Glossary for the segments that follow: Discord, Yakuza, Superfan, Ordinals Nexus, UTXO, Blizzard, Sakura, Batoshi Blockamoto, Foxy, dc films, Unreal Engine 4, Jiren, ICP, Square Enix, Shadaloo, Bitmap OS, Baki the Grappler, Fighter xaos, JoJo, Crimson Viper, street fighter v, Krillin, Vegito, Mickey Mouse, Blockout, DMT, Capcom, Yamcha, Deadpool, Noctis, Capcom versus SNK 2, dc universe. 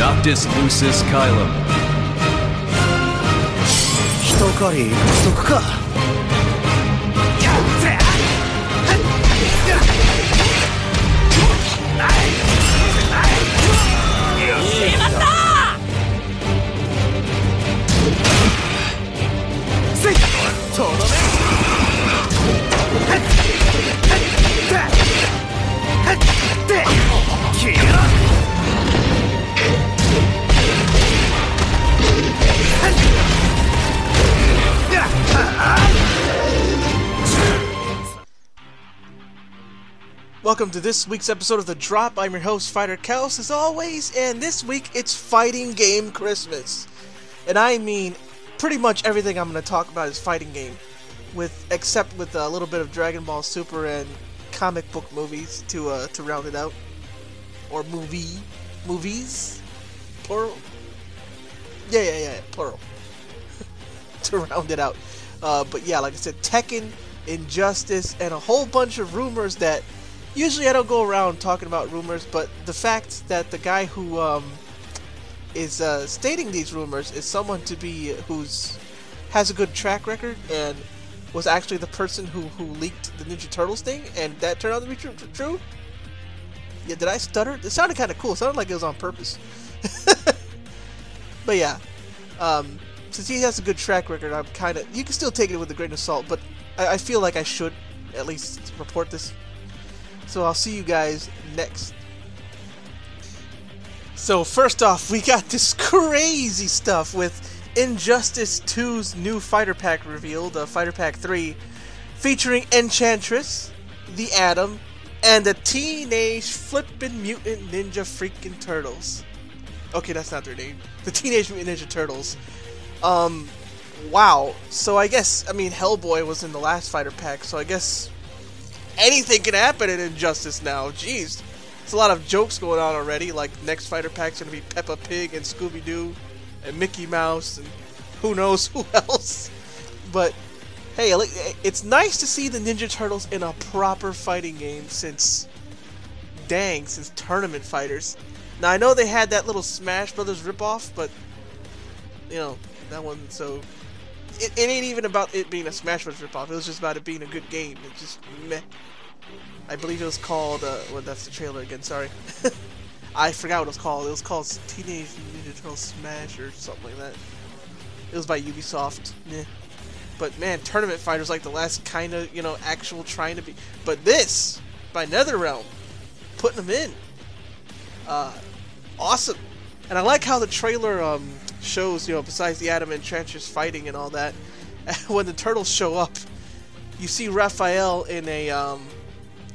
Noctis Lucis Kylom. Welcome to this week's episode of The Drop. I'm your host, Fighter xaos, as always, and this week it's Fighting Game Christmas. And I mean, pretty much everything I'm going to talk about is fighting game, except with a little bit of Dragon Ball Super and comic book movies to round it out, or movies, plural. Yeah, plural. To round it out, but yeah, like I said, Tekken, Injustice, and a whole bunch of rumors that usually I don't go around talking about rumors, but the fact that the guy who is stating these rumors is someone to be who has a good track record and was actually the person who leaked the Ninja Turtles thing, and that turned out to be true. Yeah, did I stutter? It sounded kind of cool. It sounded like it was on purpose. But yeah, since he has a good track record, I'm kind of, you can still take it with a grain of salt, but I feel like I should at least report this. So I'll see you guys next. So first off, we got this crazy stuff with Injustice 2's new Fighter Pack revealed, Fighter Pack 3, featuring Enchantress, the Atom, and the Teenage Flippin' Mutant Ninja Freaking Turtles. Okay, that's not their name. The Teenage Mutant Ninja Turtles. Wow. So I guess, I mean, Hellboy was in the last Fighter Pack, so I guess anything can happen in Injustice now. Jeez. There's a lot of jokes going on already, like next Fighter Pack's gonna be Peppa Pig and Scooby Doo and Mickey Mouse and who knows who else. But hey, it's nice to see the Ninja Turtles in a proper fighting game since Tournament Fighters. Now I know they had that little Smash Brothers ripoff, but you know, that one, so it ain't even about it being a Smash Bros. ripoff. It was just about it being a good game. It just meh. I believe it was called, well, that's the trailer again, sorry. I forgot what it was called. It was called Teenage Ninja Turtles Smash or something like that. It was by Ubisoft. Meh. But man, Tournament Fighters, like the last kind of, you know, actual trying to be. But this, by NetherRealm, putting them in. Awesome. And I like how the trailer, shows, you know, besides the Atom and Enchantress fighting and all that, when the turtles show up, you see Raphael in a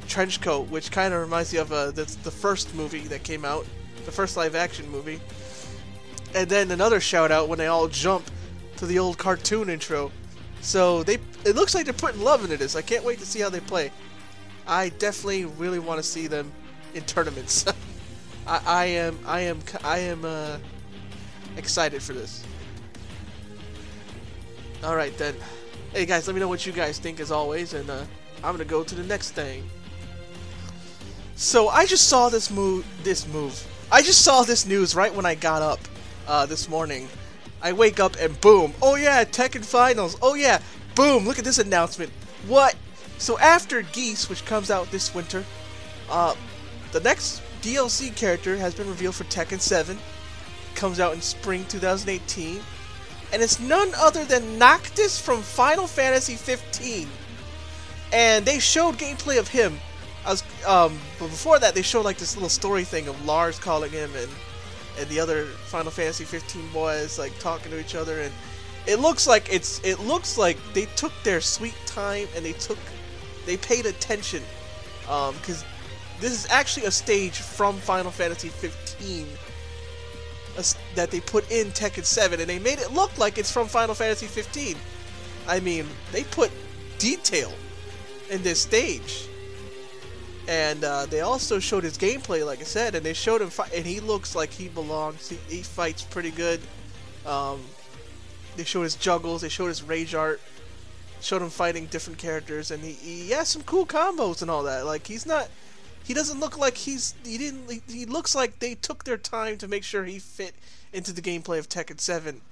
trench coat, which kind of reminds you of the first movie that came out, the first live-action movie. And then another shout-out when they all jump to the old cartoon intro. So it looks like they're putting love into this. I can't wait to see how they play. I definitely really want to see them in tournaments. I am excited for this. Alright then. Hey guys, let me know what you guys think as always, and I'm gonna go to the next thing. So I just saw I just saw this news right when I got up this morning. I wake up and boom, oh yeah, Tekken Finals, oh yeah, boom, look at this announcement. What? So after Geese, which comes out this winter, the next DLC character has been revealed for Tekken 7. Comes out in spring 2018, and it's none other than Noctis from Final Fantasy XV. And they showed gameplay of him. But before that, they showed like this little story thing of Lars calling him and the other Final Fantasy XV boys like talking to each other, and it looks like they took their sweet time and they paid attention, because this is actually a stage from Final Fantasy XV. That they put in Tekken 7, and they made it look like it's from Final Fantasy 15. I mean, they put detail in this stage, and they also showed his gameplay, like I said, and they showed him fight, and he looks like he belongs. He fights pretty good. They showed his juggles, they showed his rage art, showed him fighting different characters, and he has some cool combos and all that. Like, he's not He doesn't look like he's... He looks like they took their time to make sure he fit into the gameplay of Tekken 7.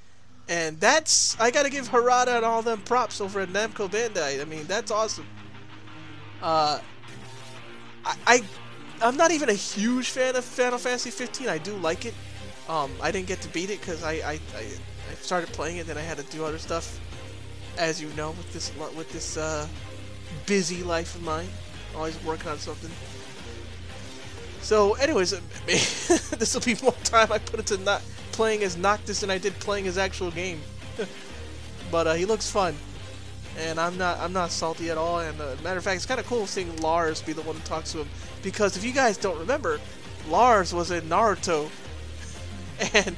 And that's... I gotta give Harada and all them props over at Namco Bandai. I mean, that's awesome. I'm not even a huge fan of Final Fantasy XV. I do like it. I didn't get to beat it because I started playing it, then I had to do other stuff. As you know, with this busy life of mine, always working on something. So, anyways, this will be more time I put into not playing as Noctis than I did playing his actual game. But he looks fun, and I'm not salty at all. And matter of fact, it's kind of cool seeing Lars be the one who talks to him, because if you guys don't remember, Lars was in Naruto, and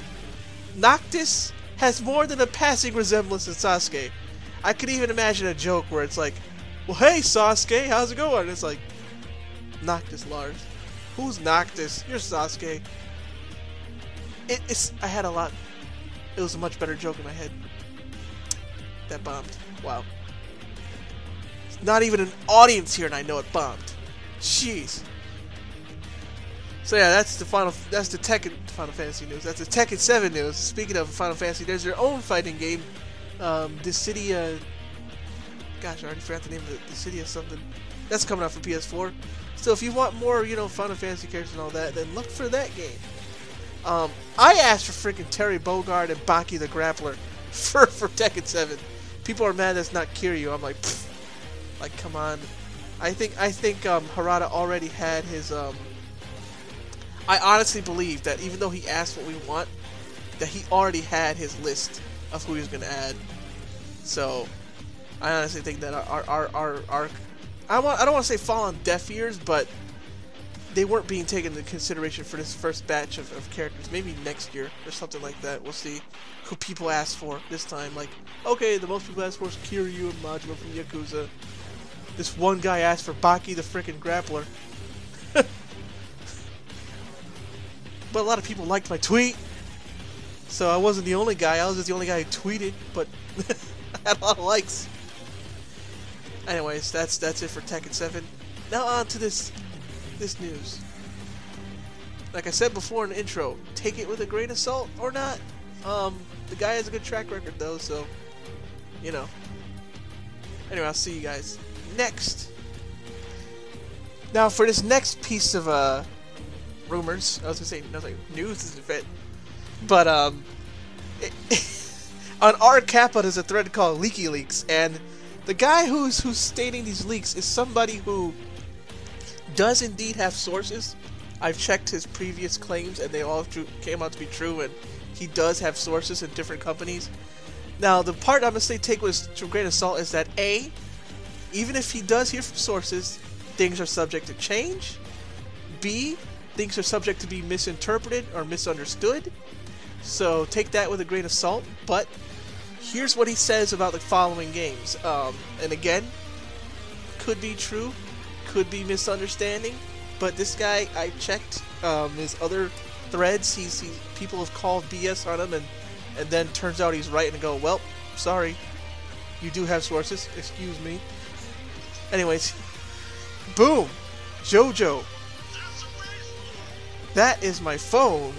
Noctis has more than a passing resemblance to Sasuke. I could even imagine a joke where it's like, well, hey, Sasuke, how's it going? And it's like, Noctis Lars. Who's Noctis? You're Sasuke. I had a lot. It was a much better joke in my head. That bombed. Wow. It's not even an audience here, and I know it bombed. Jeez. So yeah, that's the Tekken Final Fantasy news. That's the Tekken 7 news. Speaking of Final Fantasy, there's their own fighting game. This city, gosh, I already forgot the name of the city or something. That's coming out for PS4. So if you want more, you know, Final Fantasy characters and all that, then look for that game. I asked for freaking Terry Bogard and Baki the Grappler for Tekken 7. People are mad that's not Kiryu. I'm like, pfft. Like, come on. I think Harada already had his. I honestly believe that even though he asked what we want, that he already had his list of who he was going to add. So, I honestly think that our I don't want to say fall on deaf ears, but they weren't being taken into consideration for this first batch of characters. Maybe next year or something like that. We'll see who people ask for this time. Like, okay, the most people asked for is Kiryu and Majima from Yakuza. This one guy asked for Baki the frickin' Grappler. But a lot of people liked my tweet, so I wasn't the only guy. I was just the only guy who tweeted, but I had a lot of likes. Anyways, that's it for Tekken 7. Now on to this news. Like I said before in the intro, take it with a grain of salt or not. The guy has a good track record though, so you know. Anyway, I'll see you guys next. Now for this next piece of rumors. I was gonna say nothing. News is a bit, but on r/kappa there's a thread called Leaky Leaks, and the guy who's stating these leaks is somebody who does indeed have sources. I've checked his previous claims, and they all came out to be true. And he does have sources in different companies. Now, the part I'm gonna say take with a grain of salt is that A, even if he does hear from sources, things are subject to change. B, things are subject to be misinterpreted or misunderstood, so take that with a grain of salt. But here's what he says about the following games, and again, could be true, could be misunderstanding, but this guy, I checked his other threads, people have called BS on him, and then turns out he's right and go, well, sorry, you do have sources, excuse me. Anyways, boom, JoJo. That is my phone.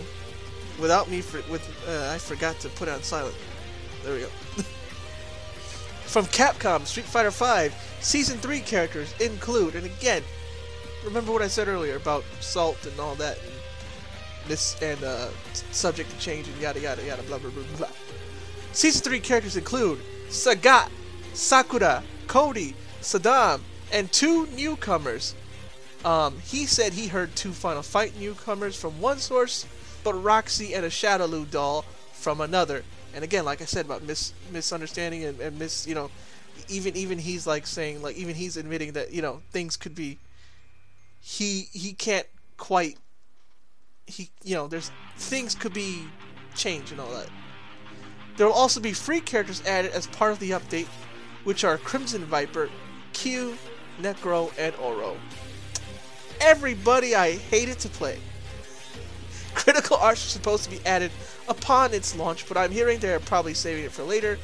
Without me, I forgot to put it on silent. There we go. From Capcom, Street Fighter V, Season 3 characters include, and again, remember what I said earlier about salt and all that, and this and subject to change and yada yada yada blah blah blah blah. Season 3 characters include Sagat, Sakura, Cody, Saddam, and 2 newcomers. He said he heard 2 Final Fight newcomers from one source, but Roxy and a Shadaloo doll from another. And again, like I said about misunderstanding and you know, even he's like saying, like, even he's admitting that, you know, things could be, he can't quite, you know, there's things could be changed and all that. There will also be free characters added as part of the update, which are Crimson Viper, Q, Necro, and Oro. Everybody I hated to play. Critical Arts is supposed to be added upon its launch, but I'm hearing they're probably saving it for later.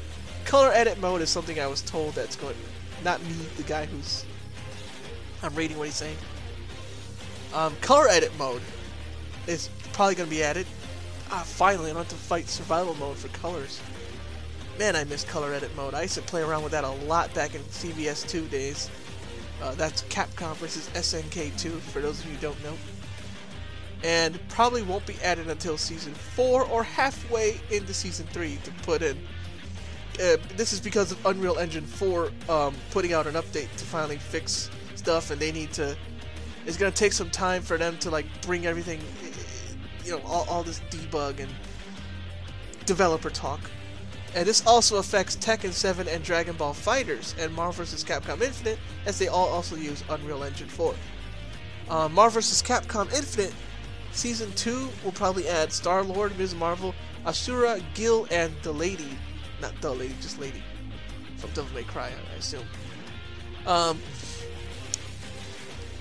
Color edit mode is something I was told that's going... Not me, the guy who's... I'm reading what he's saying. Color edit mode is probably going to be added. Ah, finally, I don't have to fight survival mode for colors. Man, I miss color edit mode. I used to play around with that a lot back in CVS 2 days. That's Capcom versus SNK 2, for those of you who don't know. And probably won't be added until Season 4 or halfway into Season 3 to put in. This is because of Unreal Engine 4 putting out an update to finally fix stuff, and they need to... It's going to take some time for them to like bring everything, you know, all this debug and developer talk. And this also affects Tekken 7 and Dragon Ball FighterZ and Marvel vs. Capcom Infinite, as they all also use Unreal Engine 4. Marvel vs. Capcom Infinite Season 2 will probably add Star-Lord, Ms. Marvel, Asura, Gil, and the Lady. Not the Lady, just Lady. From Devil May Cry, I assume.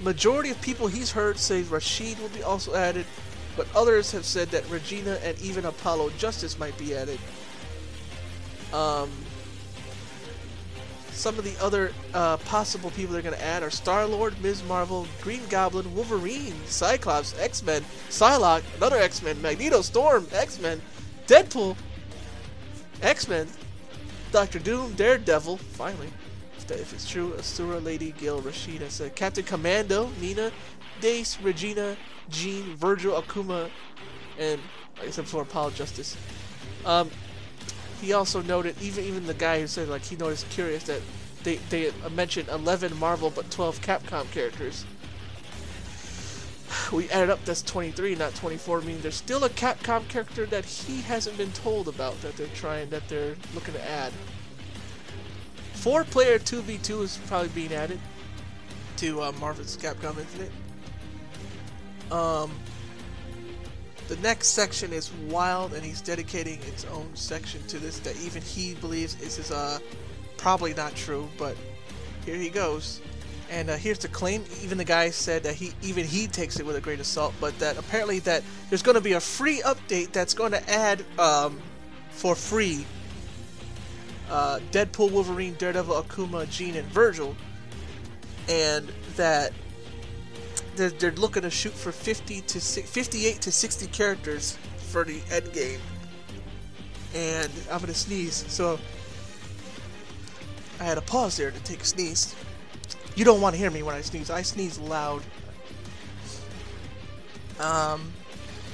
Majority of people he's heard say Rashid will be also added, but others have said that Regina and even Apollo Justice might be added. Some of the other possible people they're going to add are Star-Lord, Ms. Marvel, Green Goblin, Wolverine, Cyclops, X-Men, Psylocke, another X-Men, Magneto, Storm, X-Men, Deadpool, X-Men, Doctor Doom, Daredevil, finally, if it's true, Asura, Lady, Gil, Rashida, so Captain Commando, Nina, Dace, Regina, Jean, Virgil, Akuma, and like I said before, Apollo Justice. He also noted, even the guy who said, like, he noticed curious that they mentioned 11 Marvel but 12 Capcom characters. We added up, that's 23, not 24. Meaning there's still a Capcom character that he hasn't been told about that they're looking to add. 4-player 2v2 is probably being added to Marvel vs. Capcom Infinite. The next section is wild, and he's dedicating its own section to this that even he believes is probably not true, but here he goes. And here's the claim. Even the guy said that he takes it with a grain of salt, but that apparently that there's going to be a free update that's going to add for free Deadpool, Wolverine, Daredevil, Akuma, Jean, and Virgil, and that they're looking to shoot for 58 to 60 characters for the end game. And I'm gonna sneeze, so I had a pause there to take a sneeze. You don't want to hear me when I sneeze. I sneeze loud.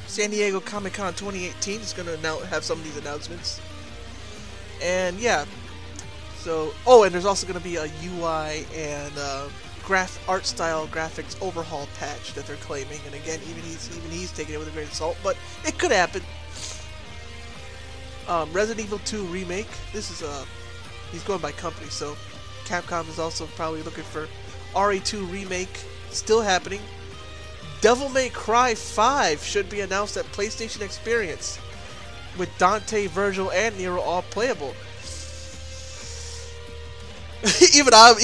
San Diego Comic-Con 2018 is gonna now have some of these announcements. And yeah, so and there's also gonna be a UI and art style graphics overhaul patch that they're claiming, and again, even he's taking it with a grain of salt, but it could happen. Resident Evil 2 remake. This is he's going by company, so Capcom is also probably looking for RE2 remake still happening. Devil May Cry 5 should be announced at PlayStation Experience with Dante, Virgil, and Nero all playable. Even I'm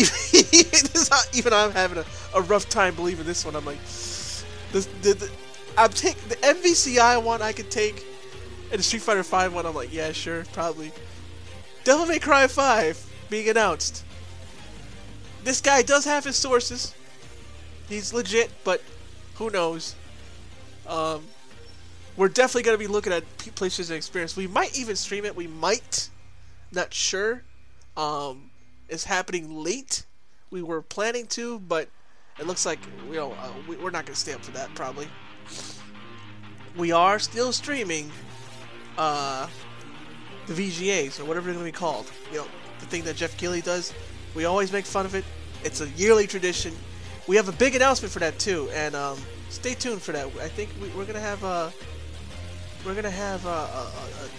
having a rough time believing this one. I'm like, I'm take the MVCI one I could take, and the Street Fighter V one. I'm like, yeah, sure, probably. Devil May Cry 5 being announced. This guy does have his sources. He's legit, but who knows? We're definitely gonna be looking at PlayStation Experience. We might even stream it. We might, not sure. It's happening late. We were planning to, but it looks like, you know, we're not gonna stay up for that probably. We are still streaming the VGAs or whatever they're gonna be called. You know, the thing that Jeff Keighley does. We always make fun of it. It's a yearly tradition. We have a big announcement for that too, and stay tuned for that. I think we're gonna have a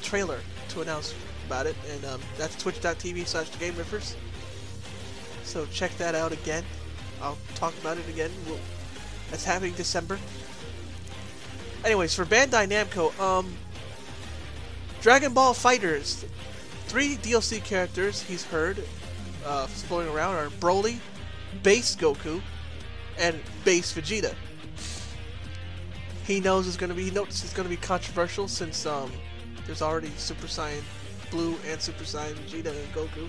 trailer to announce about it, and that's twitch.tv/thegameriffers. So check that out again. I'll talk about it again. That's happening December. Anyways, for Bandai Namco, Dragon Ball FighterZ, 3 DLC characters he's heard floating around are Broly, Base Goku, and Base Vegeta. He notes it's gonna be controversial since there's already Super Saiyan Blue and Super Saiyan Vegeta and Goku.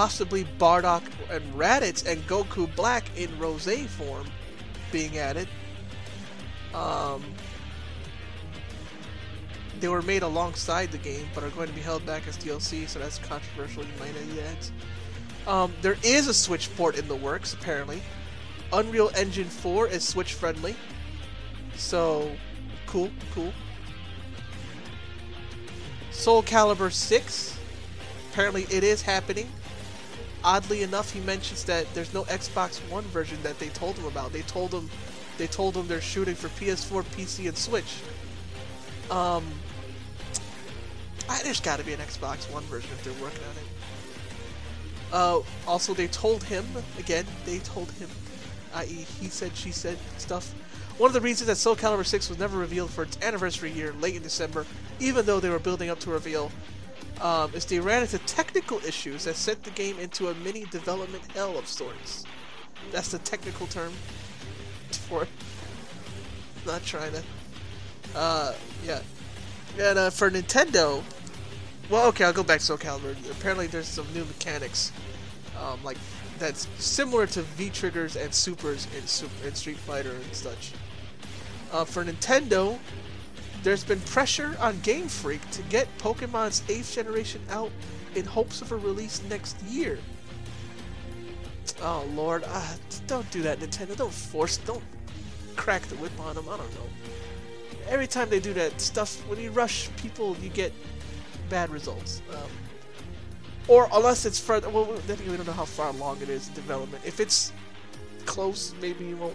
possibly Bardock and Raditz and Goku Black in Rosé form being added. They were made alongside the game, but are going to be held back as DLC, so that's controversial, you might add that. There is a Switch port in the works, apparently. Unreal Engine 4 is Switch friendly. So, cool, cool. Soul Calibur 6. Apparently it is happening. Oddly enough, he mentions that there's no Xbox One version that they told him about. They told him they're shooting for PS4, PC, and Switch. There's gotta be an Xbox One version if they're working on it. Also, they told him, again, they told him, i.e. he said, she said stuff. One of the reasons that Soul Calibur 6 was never revealed for its anniversary year, late in December, even though they were building up to reveal, is they ran into technical issues that sent the game into a mini development hell of sorts. That's the technical term for it. Not trying to, yeah. And, for Nintendo... Well, okay, I'll go back to Soul Calibur. Apparently there's some new mechanics, like, that's similar to V-Triggers and Supers in Street Fighter and such. For Nintendo, there's been pressure on Game Freak to get Pokemon's 8th generation out in hopes of a release next year. Oh, Lord, don't do that, Nintendo. Don't crack the whip on them, I don't know. Every time they do that stuff, when you rush people, you get bad results, or unless it's further. Well, then we don't know how far along it is in development. If it's close, maybe you won't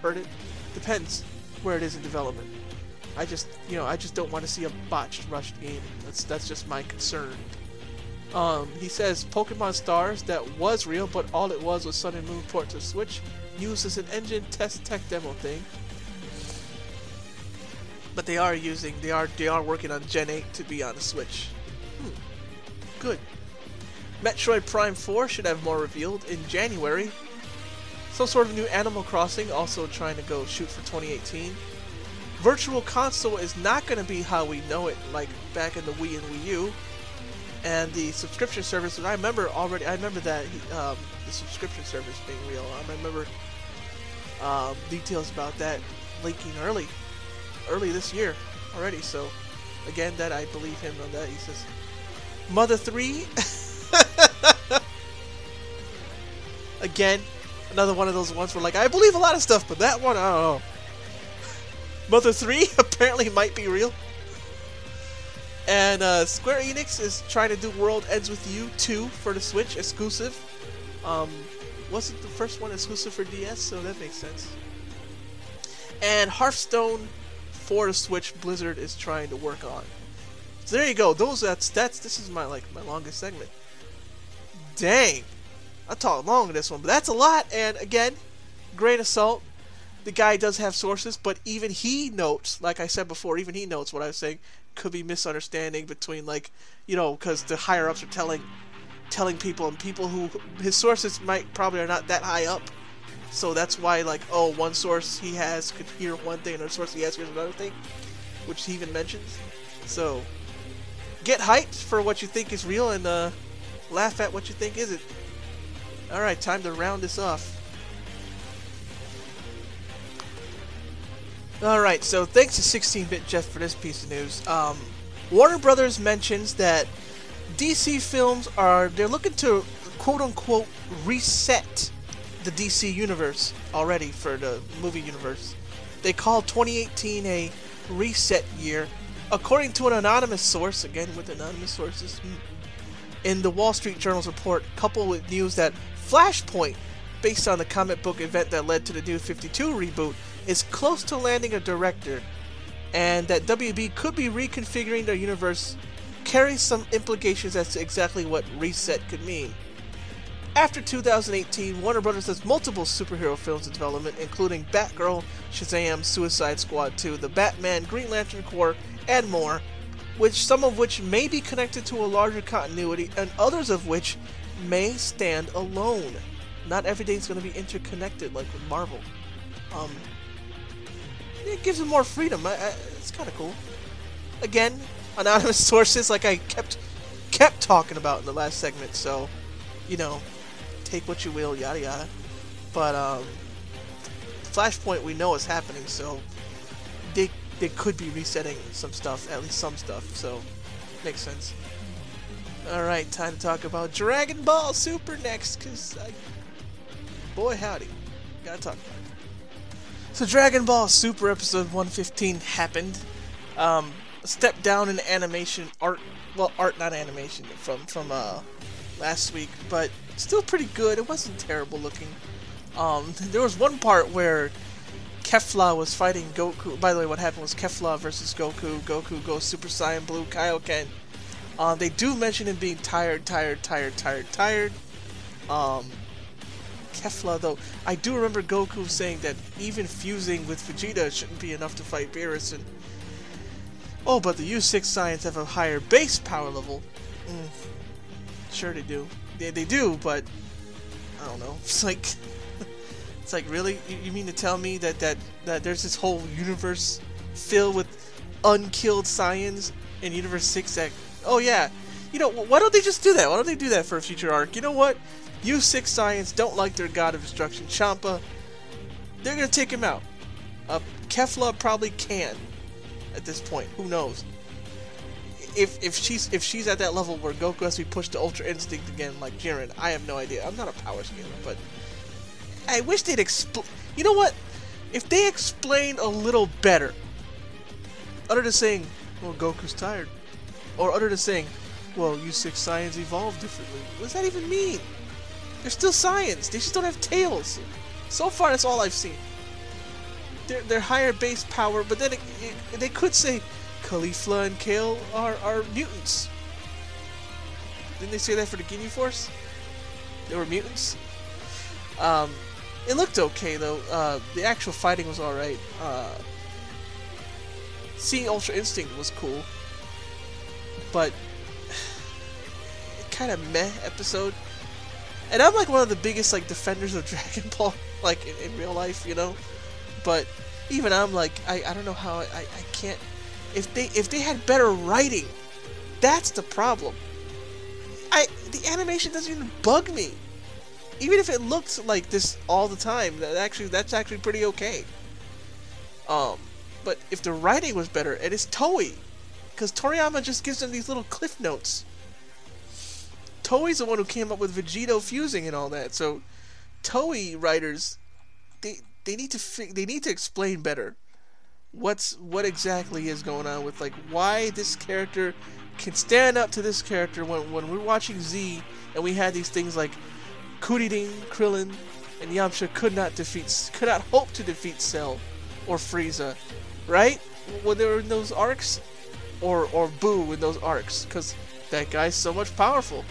hurt it. Depends where it is in development. I just don't want to see a botched, rushed game. That's just my concern. He says Pokemon Stars, that was real, but all it was Sun and Moon port to Switch, used as an engine test tech demo thing. But they are working on Gen 8 to be on the Switch. Good. Metroid Prime 4 should have more revealed in January. Some sort of new Animal Crossing, also trying to go shoot for 2018. Virtual Console is not going to be how we know it, like back in the Wii and Wii U. And the subscription service, I remember already. I remember that the subscription service being real. I remember details about that leaking early this year already, so again, that I believe him on that. He says Mother 3 again, another one of those ones where, like, I believe a lot of stuff, but that one, I don't know. Mother 3 apparently might be real. And Square Enix is trying to do World Ends With You 2 for the Switch, exclusive. Wasn't the first one exclusive for DS, so that makes sense. And Hearthstone for the Switch, Blizzard is trying to work on. So there you go. This is my longest segment. Dang, I talked long in this one, but that's a lot. And again, great assault. The guy does have sources, but even he notes, like I said before, even he notes what I was saying could be misunderstanding between, like, you know, because the higher ups are telling people, and people who his sources might probably are not that high up. So that's why, like, oh, one source he has could hear one thing, another source he has hears another thing, which he even mentions. So, get hyped for what you think is real and laugh at what you think isn't. Alright, time to round this off. Alright, so thanks to 16-Bit Jeff for this piece of news. Warner Brothers mentions that DC films they're looking to, quote-unquote, reset the DC universe already for the movie universe. They call 2018 a reset year, according to an anonymous source, again with anonymous sources, in the Wall Street Journal's report, coupled with news that Flashpoint, based on the comic book event that led to the New 52 reboot, is close to landing a director, and that WB could be reconfiguring their universe, carries some implications as to exactly what reset could mean. After 2018, Warner Brothers has multiple superhero films in development, including Batgirl, Shazam, Suicide Squad 2, The Batman, Green Lantern Corps, and more, some of which may be connected to a larger continuity, and others of which may stand alone. Not everything's going to be interconnected, like with Marvel. It gives them more freedom. It's kind of cool. Again, anonymous sources, like I kept talking about in the last segment, so... you know, take what you will, yada yada. But Flashpoint we know is happening, so they could be resetting some stuff, at least some stuff. So makes sense. All right, time to talk about Dragon Ball Super next, cause boy howdy, gotta talk about it. So Dragon Ball Super episode 115 happened. Step down in animation art, well, art not animation from last week, but still pretty good. It wasn't terrible looking. There was one part where Kefla was fighting Goku. By the way, what happened was Kefla versus Goku. Goku goes Super Saiyan Blue Kaioken. They do mention him being tired. Kefla, though, I do remember Goku saying that even fusing with Vegeta shouldn't be enough to fight Beerus. And oh, but the U6 Saiyans have a higher base power level. Sure they do. They do, but I don't know. It's like really? You mean to tell me that there's this whole universe filled with unkilled Saiyans in Universe 6 that... Oh yeah, you know, why don't they just do that? Why don't they do that for a future arc? You know what? U6 Saiyans don't like their god of destruction, Champa. They're gonna take him out. Kefla probably can. At this point, who knows? If she's at that level where Goku has to be pushed to Ultra Instinct again, like Jiren, I have no idea. I'm not a power scaler, but I wish they'd explain. You know what? If they explained a little better, other than saying, "Well, Goku's tired," or other than saying, "Well, U6 Saiyans evolve differently." What does that even mean? They're still Saiyans. They just don't have tails. So far, that's all I've seen. Their higher base power, but then they could say Califla and Kale are mutants. Didn't they say that for the Ginyu Force? They were mutants? It looked okay, though. The actual fighting was alright. Seeing Ultra Instinct was cool. But... kind of meh episode. And I'm like one of the biggest like defenders of Dragon Ball, like in real life, you know? But even I'm like, I don't know how, I can't, if they had better writing, that's the problem. The animation doesn't even bug me. Even if it looks like this all the time, that's actually pretty okay. But if the writing was better, and it's Toei, because Toriyama just gives them these little cliff notes. Toei's the one who came up with Vegito fusing and all that, so Toei writers, they need to explain better what exactly is going on with, like, why this character can stand up to this character when we're watching Z and we had these things like Kuririn, Krillin, and Yamcha could not hope to defeat Cell or Frieza, right? When they were in those arcs, or Boo in those arcs, because that guy's so much powerful.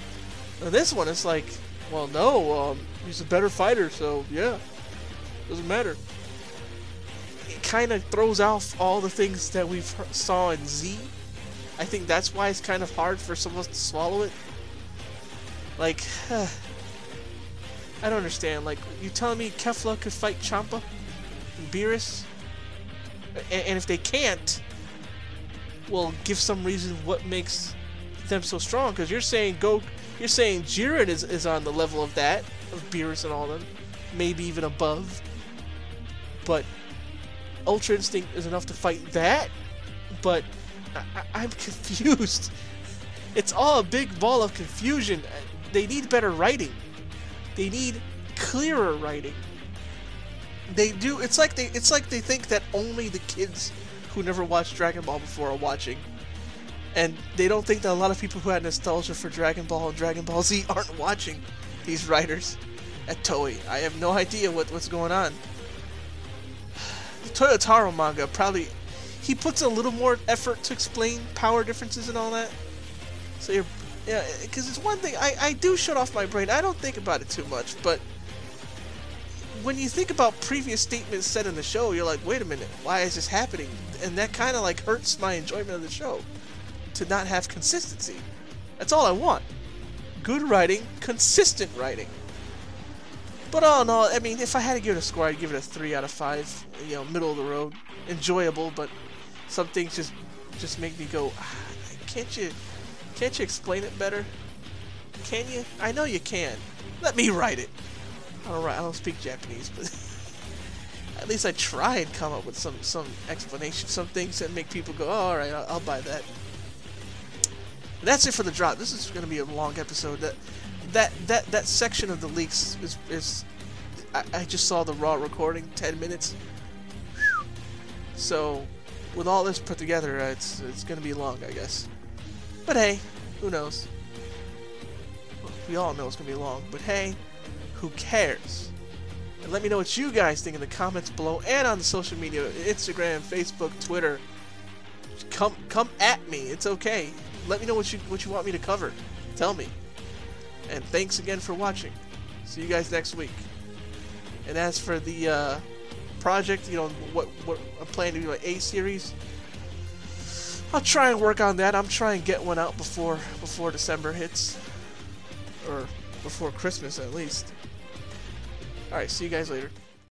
Now this one is like, well, no, he's a better fighter, so yeah. Doesn't matter. It kind of throws off all the things that we saw in Z. I think that's why it's kind of hard for someone to swallow it. Like, I don't understand. Like, you telling me Kefla could fight Champa and Beerus? And if they can't, well, give some reason what makes them so strong. Because you're saying Jiren is on the level of that, of Beerus and all them. Maybe even above, but Ultra Instinct is enough to fight that, but I'm confused. It's all a big ball of confusion. They need better writing. They need clearer writing. They do. It's like they think that only the kids who never watched Dragon Ball before are watching, and they don't think that a lot of people who had nostalgia for Dragon Ball and Dragon Ball Z aren't watching these writers at Toei. I have no idea what's going on. The Toyotaro manga, probably he puts a little more effort to explain power differences and all that. So you're, yeah, because it's one thing, I do shut off my brain. I don't think about it too much, but when you think about previous statements said in the show, you're like, wait a minute, why is this happening? And that kind of like hurts my enjoyment of the show to not have consistency. That's all I want. Good writing, consistent writing. But all in all, I mean, if I had to give it a score, I'd give it a 3 out of 5. You know, middle of the road, enjoyable, but some things just make me go, can't you explain it better? Can you? I know you can. Let me write it. Alright, I don't speak Japanese, but at least I try and come up with some explanation, some things that make people go, oh, alright, I'll buy that. And that's it for The Drop. This is going to be a long episode. That section of the leaks is I just saw the raw recording, 10 minutes. Whew. So, with all this put together, it's going to be long, I guess. But hey, who knows? Well, we all know it's going to be long, but hey, who cares? And let me know what you guys think in the comments below and on the social media, Instagram, Facebook, Twitter. Come at me. It's okay. Let me know what you want me to cover. Tell me. And thanks again for watching. See you guys next week. And as for the project, you know, what I'm planning to do, like A series, I'll try and work on that. I'm trying to get one out before December hits, or before Christmas at least. All right, see you guys later.